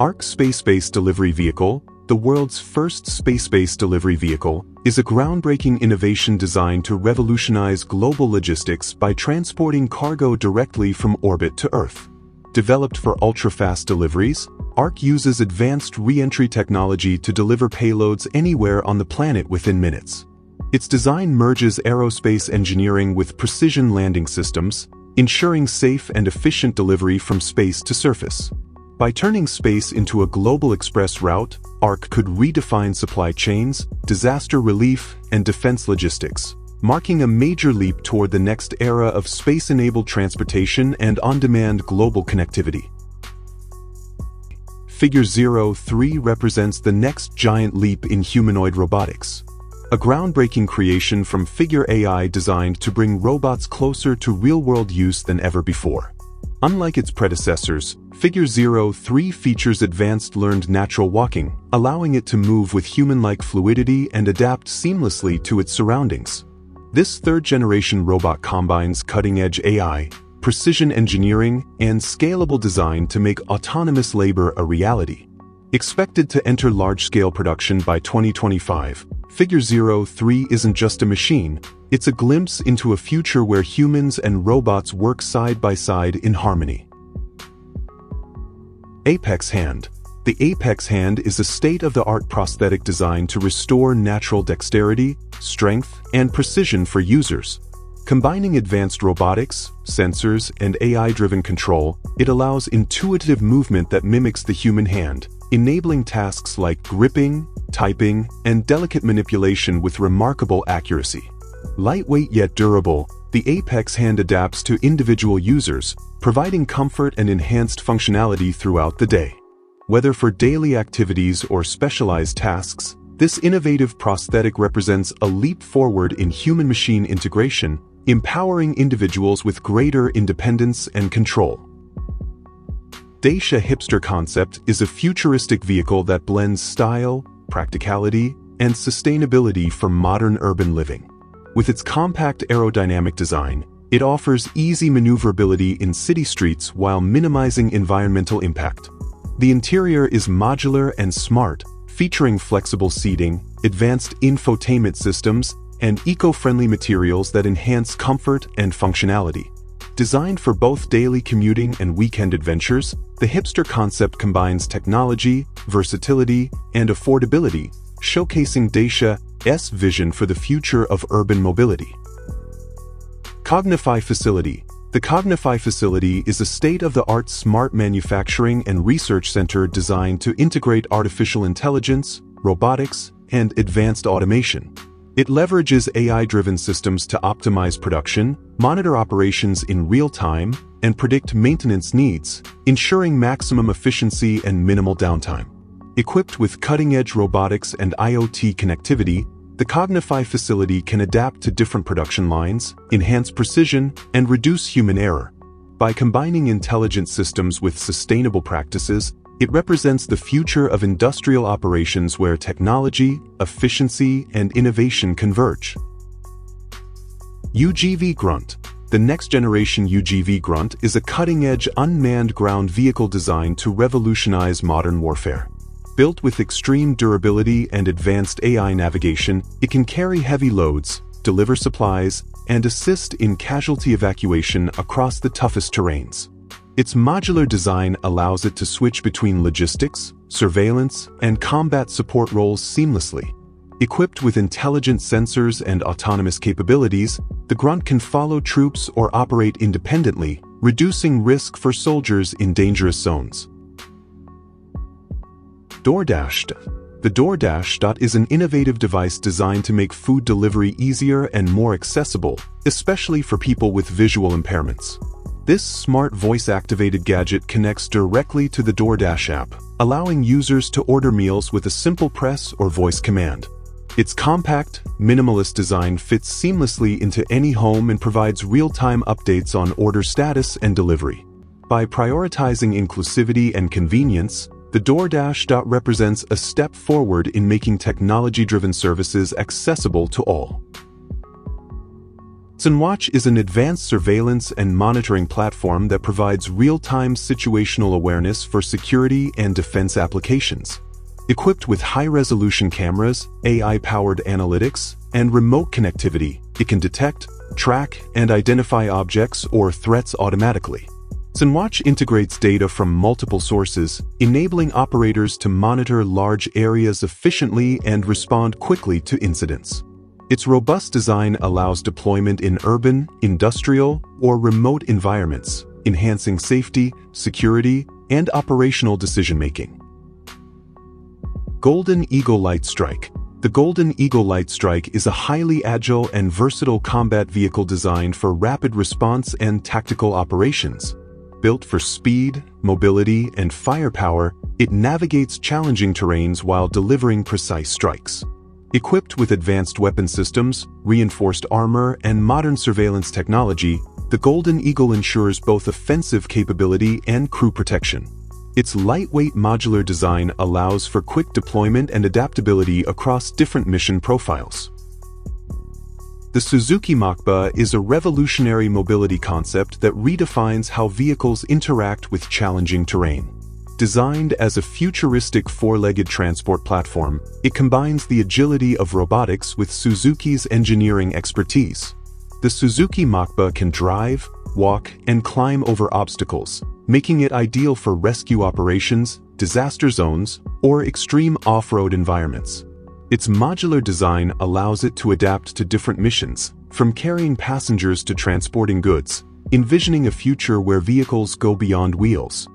Arc Space-Based Delivery Vehicle, the world's first space-based delivery vehicle, is a groundbreaking innovation designed to revolutionize global logistics by transporting cargo directly from orbit to Earth. Developed for ultra-fast deliveries, Arc uses advanced re-entry technology to deliver payloads anywhere on the planet within minutes. Its design merges aerospace engineering with precision landing systems, ensuring safe and efficient delivery from space to surface. By turning space into a global express route, Arc could redefine supply chains, disaster relief, and defense logistics, marking a major leap toward the next era of space-enabled transportation and on-demand global connectivity. Figure 03 represents the next giant leap in humanoid robotics. A groundbreaking creation from Figure AI designed to bring robots closer to real-world use than ever before. Unlike its predecessors, Figure 03 features advanced learned natural walking, allowing it to move with human-like fluidity and adapt seamlessly to its surroundings. This third-generation robot combines cutting-edge AI, precision engineering, and scalable design to make autonomous labor a reality. Expected to enter large-scale production by 2025, Figure 03 isn't just a machine, it's a glimpse into a future where humans and robots work side by side in harmony. Apex Hand. The Apex Hand is a state-of-the-art prosthetic designed to restore natural dexterity, strength, and precision for users. Combining advanced robotics, sensors, and AI-driven control, it allows intuitive movement that mimics the human hand, enabling tasks like gripping, typing, and delicate manipulation with remarkable accuracy. Lightweight yet durable, the Apex Hand adapts to individual users, providing comfort and enhanced functionality throughout the day. Whether for daily activities or specialized tasks, this innovative prosthetic represents a leap forward in human-machine integration, empowering individuals with greater independence and control. Dacia Hipster Concept is a futuristic vehicle that blends style, practicality, and sustainability for modern urban living. With its compact aerodynamic design, it offers easy maneuverability in city streets while minimizing environmental impact. The interior is modular and smart, featuring flexible seating, advanced infotainment systems, and eco-friendly materials that enhance comfort and functionality. Designed for both daily commuting and weekend adventures, the Hipster Concept combines technology, versatility, and affordability, showcasing Dacia's vision for the future of urban mobility. Cognify Facility. The Cognify Facility is a state-of-the-art smart manufacturing and research center designed to integrate artificial intelligence, robotics, and advanced automation. It leverages AI-driven systems to optimize production, monitor operations in real time, and predict maintenance needs, ensuring maximum efficiency and minimal downtime. Equipped with cutting-edge robotics and IoT connectivity, the Cognify facility can adapt to different production lines, enhance precision, and reduce human error. By combining intelligent systems with sustainable practices, it represents the future of industrial operations where technology, efficiency, and innovation converge. UGV Grunt. The next-generation UGV Grunt is a cutting-edge unmanned ground vehicle designed to revolutionize modern warfare. Built with extreme durability and advanced AI navigation, it can carry heavy loads, deliver supplies, and assist in casualty evacuation across the toughest terrains. Its modular design allows it to switch between logistics, surveillance, and combat support roles seamlessly. Equipped with intelligent sensors and autonomous capabilities, the Grunt can follow troops or operate independently, reducing risk for soldiers in dangerous zones. DoorDash Dot. The DoorDash Dot is an innovative device designed to make food delivery easier and more accessible, especially for people with visual impairments. This smart voice-activated gadget connects directly to the DoorDash app, allowing users to order meals with a simple press or voice command. Its compact, minimalist design fits seamlessly into any home and provides real-time updates on order status and delivery. By prioritizing inclusivity and convenience, the DoorDash Dot represents a step forward in making technology-driven services accessible to all. CenWatch is an advanced surveillance and monitoring platform that provides real-time situational awareness for security and defense applications. Equipped with high-resolution cameras, AI-powered analytics, and remote connectivity, it can detect, track, and identify objects or threats automatically. CenWatch integrates data from multiple sources, enabling operators to monitor large areas efficiently and respond quickly to incidents. Its robust design allows deployment in urban, industrial, or remote environments, enhancing safety, security, and operational decision-making. Golden Eagle Light Strike. The Golden Eagle Light Strike is a highly agile and versatile combat vehicle designed for rapid response and tactical operations. Built for speed, mobility, and firepower, it navigates challenging terrains while delivering precise strikes. Equipped with advanced weapon systems, reinforced armor, and modern surveillance technology, the Golden Eagle ensures both offensive capability and crew protection. Its lightweight modular design allows for quick deployment and adaptability across different mission profiles. The Suzuki Moqba is a revolutionary mobility concept that redefines how vehicles interact with challenging terrain. Designed as a futuristic four-legged transport platform, it combines the agility of robotics with Suzuki's engineering expertise. The Suzuki Moqba can drive, walk, and climb over obstacles, making it ideal for rescue operations, disaster zones, or extreme off-road environments. Its modular design allows it to adapt to different missions, from carrying passengers to transporting goods, envisioning a future where vehicles go beyond wheels,